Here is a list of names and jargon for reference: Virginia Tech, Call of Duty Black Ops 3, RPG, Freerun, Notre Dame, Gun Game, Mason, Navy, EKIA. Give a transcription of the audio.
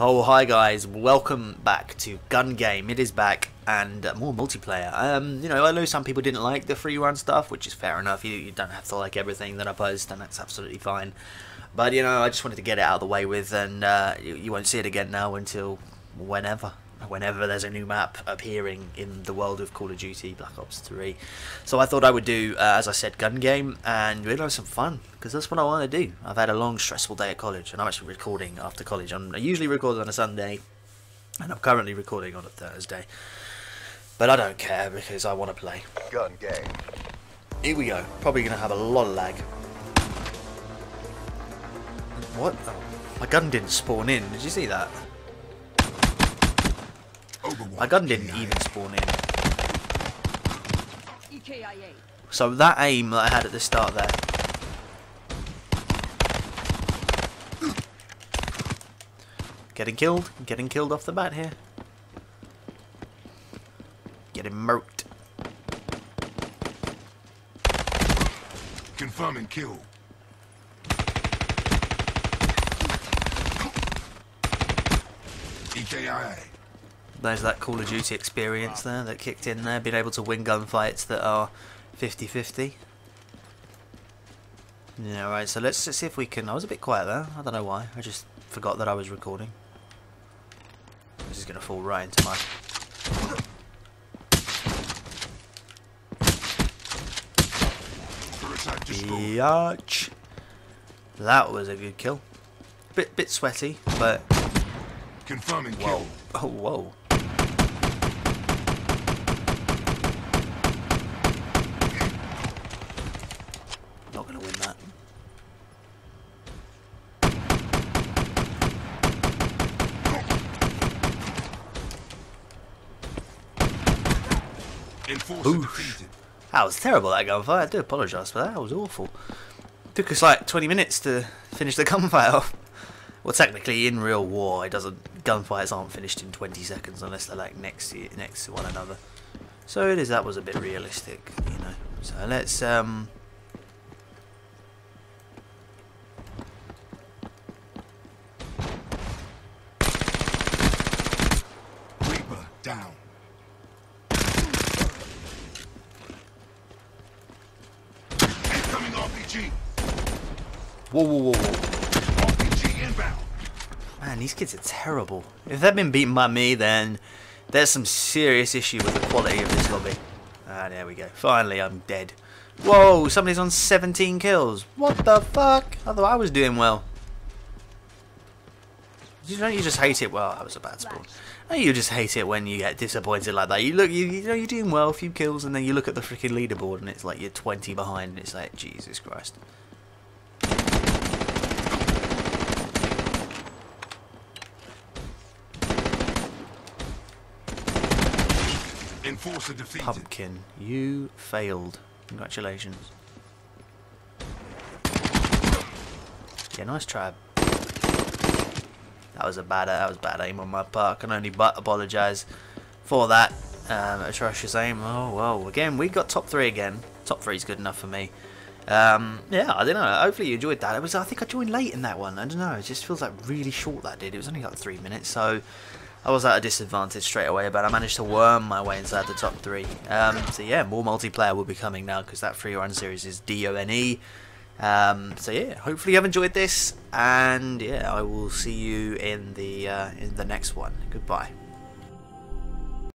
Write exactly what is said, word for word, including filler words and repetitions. Oh, hi guys, welcome back to Gun Game. It is back and uh, more multiplayer. Um, you know, I know some people didn't like the free run stuff, which is fair enough. You, you don't have to like everything that I post, and that's absolutely fine. But, you know, I just wanted to get it out of the way with, and uh, you, you won't see it again now until whenever. Whenever there's a new map appearing in the world of Call of Duty Black Ops three. So I thought I would do, uh, as I said, Gun Game, and we'll have some fun, because that's what I want to do. I've had a long, stressful day at college, and I'm actually recording after college. I'm, I usually record on a Sunday, and I'm currently recording on a Thursday. But I don't care, because I want to play. Gun Game. Here we go. Probably going to have a lot of lag. What? Oh, my gun didn't spawn in. Did you see that? My gun didn't even spawn in. So that aim that I had at the start there. Getting killed. Getting killed off the bat here. Getting murked. Confirming kill. E K I A. There's that Call of Duty experience there that kicked in there, being able to win gunfights that are fifty fifty. Yeah, right, so let's see if we can... I was a bit quiet there, I don't know why, I just forgot that I was recording. This is going to fall right into my... Biatch! That was a good kill. Bit, bit sweaty, but... Confirming kill. Oh, whoa. Not gonna win that. Boosh. That was terrible, that gunfire. I do apologise for that. That was awful. It took us like twenty minutes to finish the gunfire off. Well, technically, in real war, it doesn't. Gunfights aren't finished in twenty seconds unless they're like next to next to one another. So it is. That was a bit realistic, you know. So let's um. Reaper down. Incoming R P G. Whoa! Whoa! Whoa! Whoa! Man, these kids are terrible. If they've been beaten by me, then there's some serious issue with the quality of this lobby. Ah, there we go. Finally, I'm dead. Whoa, somebody's on seventeen kills. What the fuck? I thought I was doing well. You don't you just hate it? Well, that was a bad spawn. No, you just hate it when you get disappointed like that. You look, you, you know, you're doing well, a few kills, and then you look at the freaking leaderboard, and it's like you're twenty behind, and it's like, Jesus Christ. Pumpkin, you failed. Congratulations. Yeah, nice try. That was a bad, that was bad aim on my part. Can only but apologise for that um, atrocious aim. Oh well. Again, we got top three again. Top three's good enough for me. Um, yeah, I don't know. Hopefully you enjoyed that. It was. I think I joined late in that one. I don't know. It just feels like really short that did. It was only like three minutes. So. I was at a disadvantage straight away, but I managed to worm my way inside the top three. Um, so yeah, more multiplayer will be coming now, because that Freerun series is D O N E. Um, so yeah, hopefully you've enjoyed this, and yeah, I will see you in the uh, in the next one. Goodbye.